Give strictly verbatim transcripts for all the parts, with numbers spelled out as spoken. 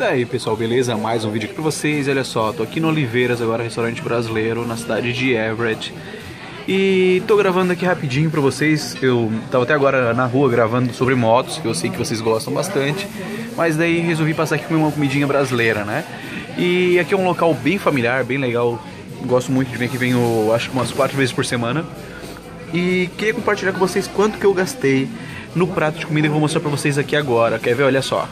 Daí pessoal, beleza? Mais um vídeo aqui pra vocês. Olha só, tô aqui no Oliveiras agora, restaurante brasileiro na cidade de Everett. E tô gravando aqui rapidinho pra vocês. Eu tava até agora na rua gravando sobre motos, que eu sei que vocês gostam bastante. Mas daí resolvi passar aqui com uma comidinha brasileira, né? E aqui é um local bem familiar, bem legal. Gosto muito de vir aqui, venho acho que umas quatro vezes por semana. E queria compartilhar com vocês quanto que eu gastei no prato de comida que eu vou mostrar pra vocês aqui agora. Quer ver? Olha só.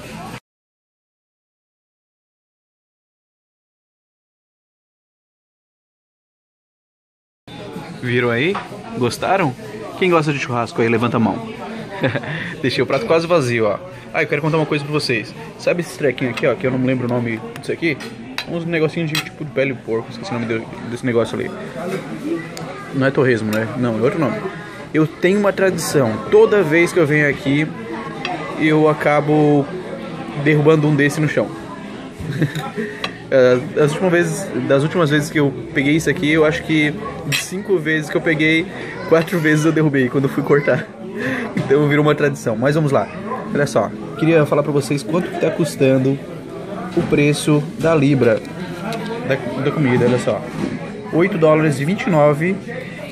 Viram aí? Gostaram? Quem gosta de churrasco aí, levanta a mão. Deixei o prato quase vazio, ó. Ah, eu quero contar uma coisa pra vocês. Sabe esse trequinho aqui, ó, que eu não me lembro o nome disso aqui? Uns negocinhos de tipo de pele de porco, esqueci o nome desse negócio ali. Não é torresmo, né? Não, é outro nome. Eu tenho uma tradição. Toda vez que eu venho aqui, eu acabo derrubando um desse no chão. As últimas vezes, das últimas vezes que eu peguei isso aqui, eu acho que de cinco vezes que eu peguei, quatro vezes eu derrubei quando eu fui cortar. Então virou uma tradição. Mas vamos lá. Olha só. Queria falar pra vocês quanto que tá custando o preço da libra da, da comida. Olha só. oito dólares e vinte e nove.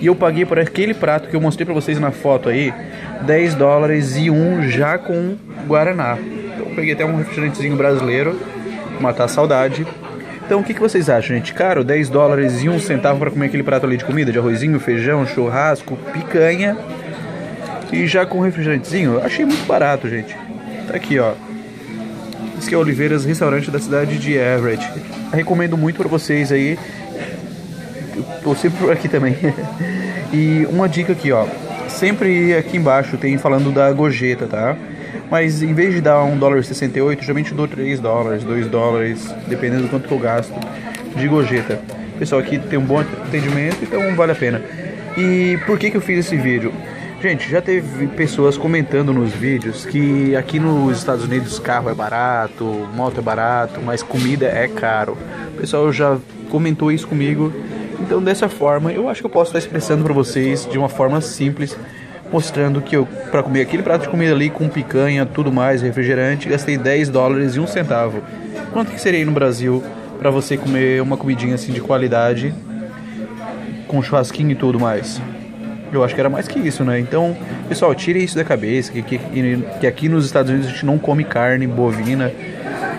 E eu paguei por aquele prato que eu mostrei pra vocês na foto aí, dez dólares e um já com Guaraná. Então eu peguei até um refrigerantezinho brasileiro, matar a saudade. Então o que, que vocês acham, gente? Caro? dez dólares e um centavo pra comer aquele prato ali de comida, de arrozinho, feijão, churrasco, picanha. E já com refrigerantezinho, achei muito barato, gente. Tá aqui, ó. Esse que é Oliveiras, restaurante da cidade de Everett. Recomendo muito pra vocês aí. Eu tô sempre por aqui também. E uma dica aqui, ó. Sempre aqui embaixo tem falando da gorjeta, tá? Mas em vez de dar um dólar e sessenta e oito, geralmente eu dou três dólares, dois dólares, dependendo do quanto que eu gasto de gorjeta. Pessoal, aqui tem um bom atendimento, então vale a pena. E por que que eu fiz esse vídeo? Gente, já teve pessoas comentando nos vídeos que aqui nos Estados Unidos carro é barato, moto é barato, mas comida é caro. O pessoal já comentou isso comigo. Então dessa forma, eu acho que eu posso estar expressando para vocês de uma forma simples, mostrando que eu, para comer aquele prato de comida ali com picanha, tudo mais, refrigerante, gastei dez dólares e um centavo. Quanto que seria aí no Brasil para você comer uma comidinha assim de qualidade, com churrasquinho e tudo mais? Eu acho que era mais que isso, né? Então, pessoal, tire isso da cabeça, que, que, que aqui nos Estados Unidos a gente não come carne bovina.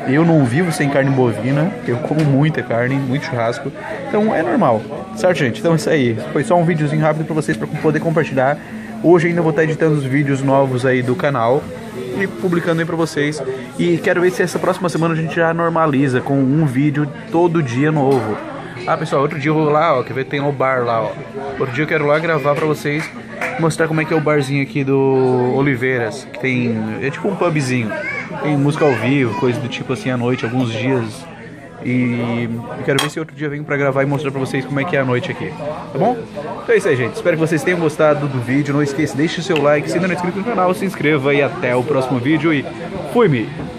Eu não vivo sem carne bovina, eu como muita carne, muito churrasco, então é normal, certo, gente? Então é isso aí, foi só um videozinho rápido pra vocês, pra poder compartilhar. Hoje ainda vou estar editando os vídeos novos aí do canal e publicando aí pra vocês. E quero ver se essa próxima semana a gente já normaliza com um vídeo todo dia novo. Ah, pessoal, outro dia eu vou lá, ó, quer ver, tem o bar lá, ó. Outro dia eu quero lá gravar pra vocês, mostrar como é que é o barzinho aqui do Oliveiras, que tem, é tipo um pubzinho. Tem música ao vivo, coisa do tipo assim à noite, alguns dias. E eu quero ver se outro dia eu venho pra gravar e mostrar pra vocês como é que é a noite aqui, tá bom? Então é isso aí, gente. Espero que vocês tenham gostado do vídeo. Não esqueça, deixe o seu like. Se ainda não é inscrito no canal, se inscreva e até o próximo vídeo. E fui-me!